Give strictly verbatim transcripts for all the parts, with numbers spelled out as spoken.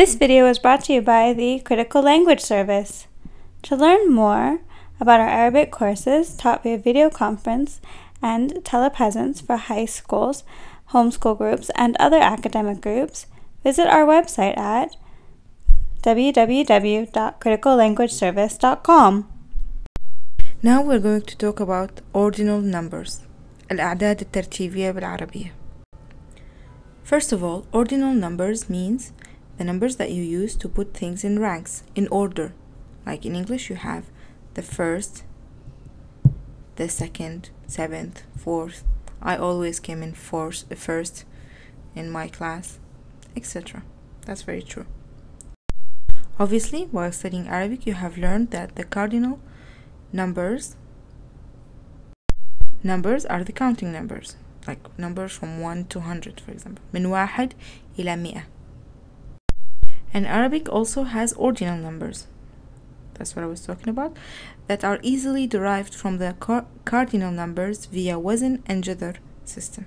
This video is brought to you by the Critical Language Service. To learn more about our Arabic courses taught via video conference and telepresence for high schools, homeschool groups, and other academic groups, visit our website at w w w dot critical language service dot com. Now we're going to talk about ordinal numbers, al-a'dad al-tartibiyya bil-Arabiyya. First of all, ordinal numbers means the numbers that you use to put things in ranks, in order. Like in English, you have the first, the second, seventh, fourth. I always came in fourth, first in my class, et cetera. That's very true. Obviously, while studying Arabic, you have learned that the cardinal numbers, numbers are the counting numbers, like numbers from one to one hundred, for example. من واحد إلى مئة. And Arabic also has ordinal numbers, that's what I was talking about, that are easily derived from the car cardinal numbers via wazn and jidr system.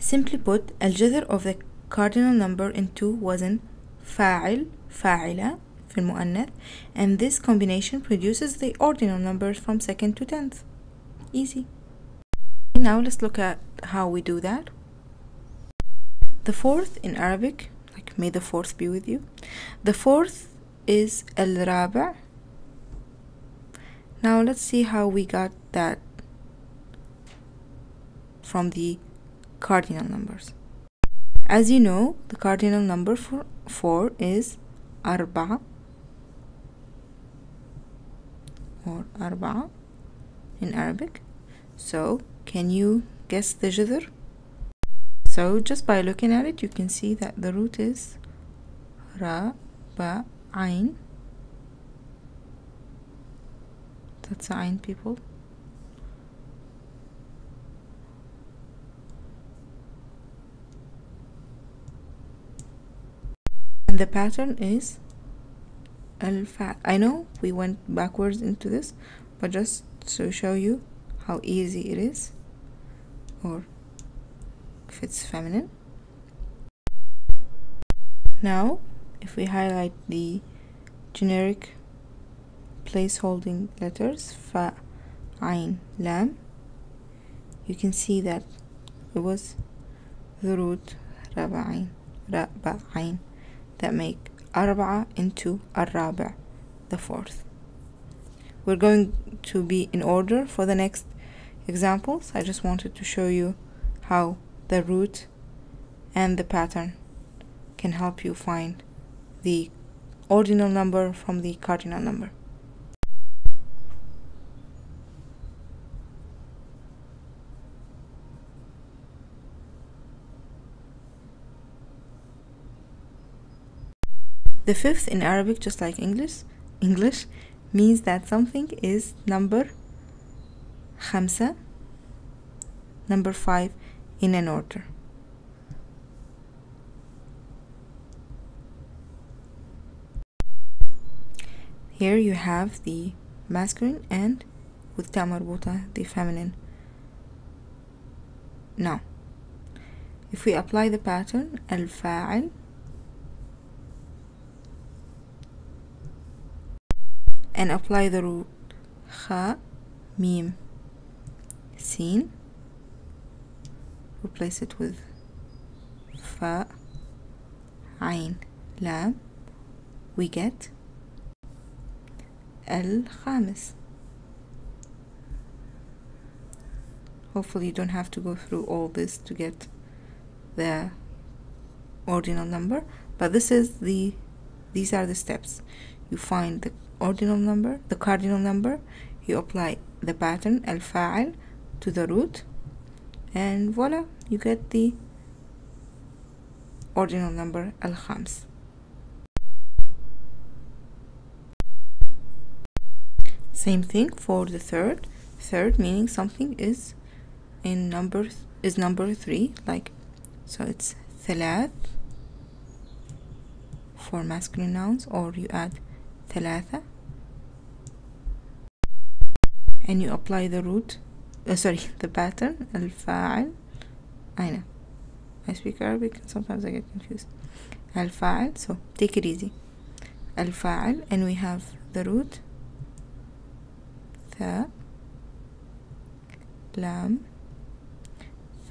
Simply put, al-jidr of the cardinal number into wazn, Fa'il, Fa'ila, fil Mu'annath, and this combination produces the ordinal numbers from second to tenth. Easy. Now let's look at how we do that. The fourth in Arabic, may the fourth be with you. The fourth is al-rabi'. Now let's see how we got that from the cardinal numbers. As you know, the cardinal number for four is arba or arba in Arabic. So can you guess the jidr? So just by looking at it, you can see that the root is rab'ain. That's ain, people. And the pattern is al-Fa'il. I know we went backwards into this, but just to show you how easy it is, or if it's feminine. Now if we highlight the generic placeholding letters fa, ain, lam, you can see that it was the root rab'ain, rab'ain that make arba'a into arraba', the fourth. We're going to be in order for the next examples. I just wanted to show you how the root and the pattern can help you find the ordinal number from the cardinal number. The fifth in Arabic, just like English, English means that something is number خمسة, number five, in an order. Here you have the masculine and with ta marbuta, the feminine. Now if we apply the pattern al-Fa'il, and apply the root Kha Mim Sin, replace it with fa, ain, lam, we get al Khamis. Hopefully you don't have to go through all this to get the ordinal number, but this is the these are the steps. You find the ordinal number, the cardinal number, you apply the pattern al Fa'il to the root, and voila, you get the ordinal number al-Khams. Same thing for the third. Third meaning something is in number is number three, like so it's thalath for masculine nouns, or you add thalatha and you apply the root uh, sorry the pattern al-Fa'il. I know I speak Arabic and sometimes I get confused. Al-Fa'il, so take it easy. Al-Fa'il, and we have the root tha lam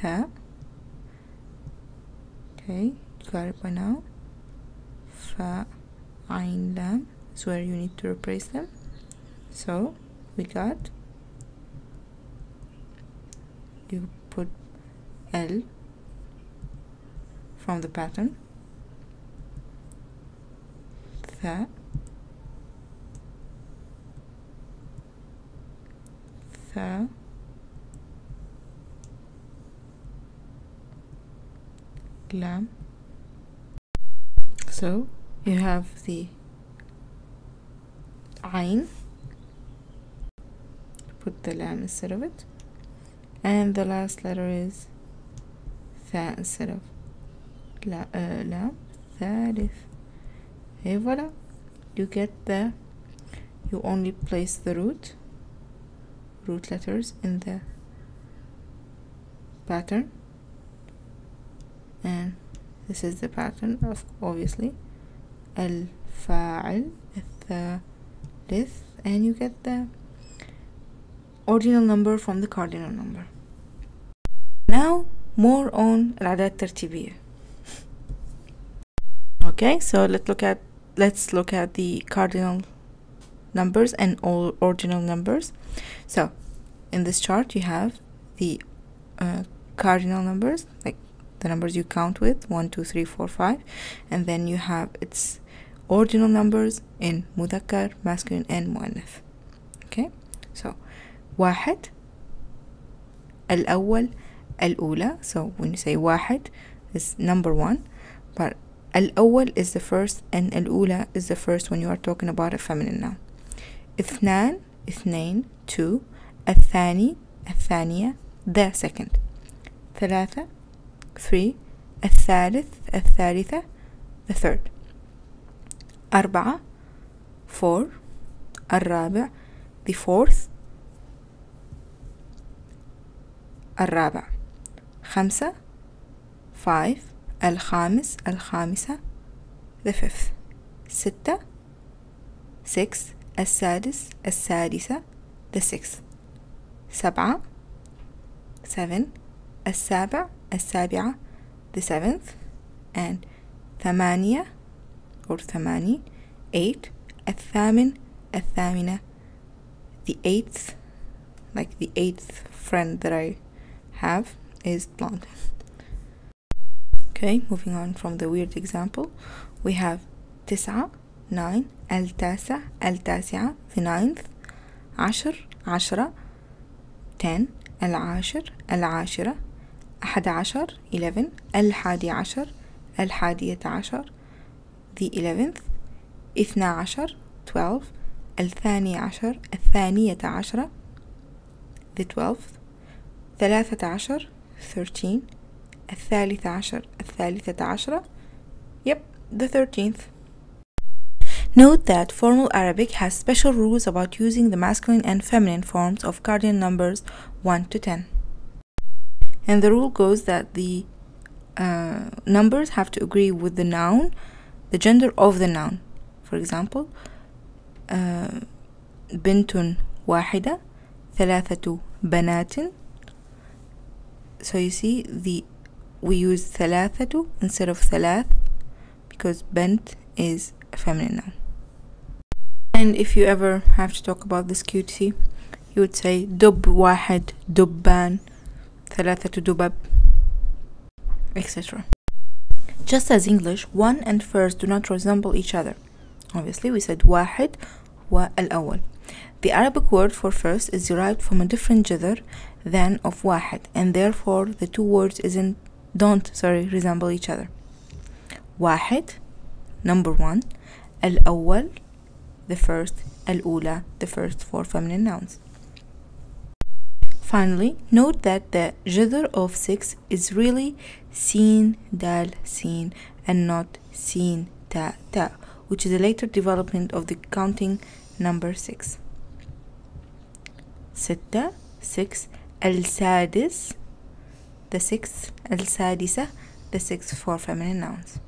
tha. Okay, got it by now. Fa ain lam is where you need to replace them. So we got, you put L from the pattern, tha tha lam. So you have the ain, put the lam instead of it, and the last letter is tha instead of la, uh, lam, thadith. Et voilà, you get the, you only place the root root letters in the pattern, and this is the pattern of obviously al-Fa'il, al-Thalith, and you get the ordinal number from the cardinal number. Now more on al-a'dad al-tartibiyya. Okay, so let's look at let's look at the cardinal numbers and all ordinal numbers. So in this chart you have the uh, cardinal numbers, like the numbers you count with one, two, three, four, five, and then you have its ordinal numbers in mudhakkar, masculine, and muannath. Okay, so Wahid, Al Awal, Al Ula. So when you say Wahid is number one, but Al Awal is the first and Al Ula is the first when you are talking about a feminine noun. Ifnan, Ifnain, two. Athani, Athania, the second. Ferata, three. Atharith, Atharita, the third. Arba, four. Arraba, the fourth. Arraba. Khamsa, five. Al khamis, al khamisa, the fifth. Sita, six. As sadis, as sadisa, the sixth. Sab'a, seven. As saba, as sabia, the seventh. And thamania, or thamani, eight. At thamin, at thamina, the eighth. Like the eighth friend that I have is blonde. Okay, moving on from the weird example, we have tis'a, nine. Al-tasa, al-tasi'a, the ninth. Asher, ashra, ten. Al-ashir, al-ashira, ahad ashar, eleven. Al-hadi ashar, al-hadiyat ashar, the eleventh. Ithna ashar, twelve. Al-thani ashar, al-thaniyat ashara, the twelfth. ثلاثة عشر, thirteen. الثالث عشر, الثالثة عشرة, yep, the thirteenth. Note that formal Arabic has special rules about using the masculine and feminine forms of cardinal numbers one to ten. And the rule goes that the uh, numbers have to agree with the noun, the gender of the noun. For example, uh, بنت واحدة, ثلاثة بنات. So you see, the we use thalathatu instead of thalath because bent is a feminine noun. And if you ever have to talk about this cutie, you would say dub wahid, dubban, thalathatu dubab, et cetera. Just as English, one and first do not resemble each other. Obviously, we said wahid wa al awal. The Arabic word for first is derived from a different jidr than of wahid, and therefore the two words isn't don't sorry resemble each other. واحد, number one. Al Awal, the first. Al Ula, the first four feminine nouns. Finally, note that the jidr of six is really sin, dal, sin, and not sin, ta, ta, which is a later development of the counting number six. Sita, six. Al sadis, the sixth. Al sadisa, the sixth for feminine nouns.